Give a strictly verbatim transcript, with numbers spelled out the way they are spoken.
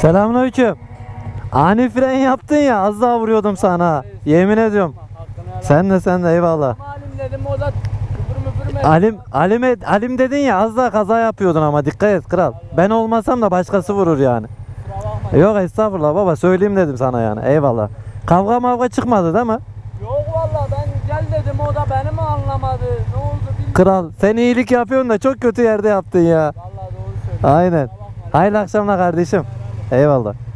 Selamünaleyküm. Ani fren yaptın ya, az daha vuruyordum sana. Yemin ediyorum. Sen de sen de eyvallah. Alim dedim, o da Alim, Alim, Alim dedin ya, az daha kaza yapıyordun ama dikkat et kral. Ben olmasam da başkası vurur yani. Yok estağfurullah baba, söyleyeyim dedim sana yani, eyvallah. Kavga mavga çıkmadı değil mi? Yok valla, ben gel dedim, o da beni mi anlamadı, ne oldu bilmiyorum. Kral sen iyilik yapıyorsun da çok kötü yerde yaptın ya. Valla doğru söylüyorsun. Aynen. Hayırlı akşamlar kardeşim. Eyvallah.